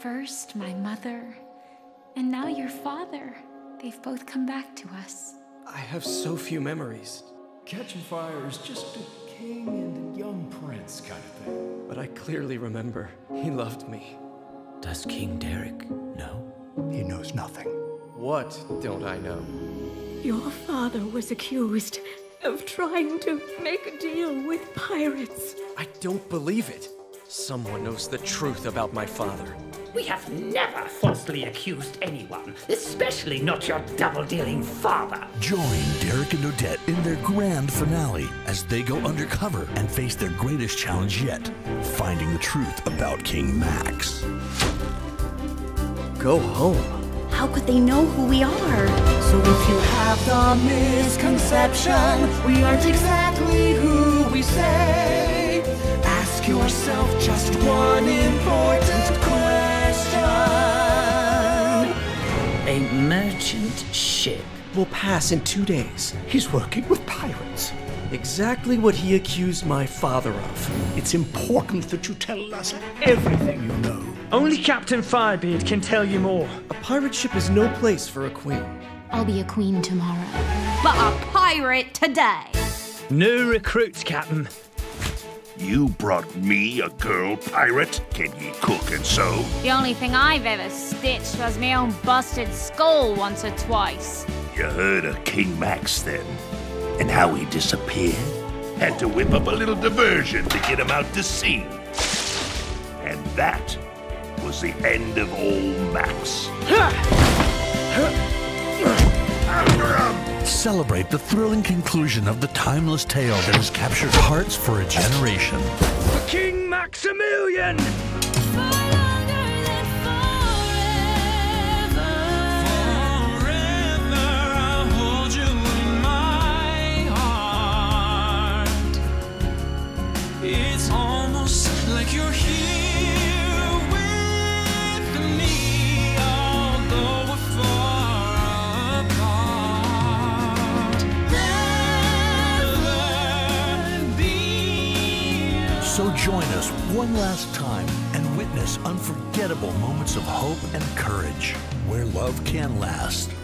First, my mother, and now your father. They've both come back to us. I have so few memories. Catching fire is just a king and a young prince kind of thing. But I clearly remember he loved me. Does King Derek know? He knows nothing. What don't I know? Your father was accused of trying to make a deal with pirates. I don't believe it. Someone knows the truth about my father. We have never falsely accused anyone, especially not your double-dealing father. Join Derek and Odette in their grand finale as they go undercover and face their greatest challenge yet, finding the truth about King Max. Go home. How could they know who we are? So if you have the misconception, we aren't exactly who we say. Yourself just one important question. A merchant ship will pass in 2 days. He's working with pirates. Exactly what he accused my father of. It's important that you tell us everything you know. Only Captain Firebeard can tell you more. A pirate ship is no place for a queen. I'll be a queen tomorrow, but a pirate today. New recruits, Captain. You brought me a girl pirate? Can ye cook and sew? The only thing I've ever stitched was my own busted skull once or twice. You heard of King Max then, and how he disappeared? Had to whip up a little diversion to get him out to sea. And that was the end of old Max. Celebrate the thrilling conclusion of the timeless tale that has captured hearts for a generation. For King Maximilian! For longer than forever. Forever I'll hold you in my heart. It's almost like you're here with me, although we're far. So join us one last time and witness unforgettable moments of hope and courage where love can last.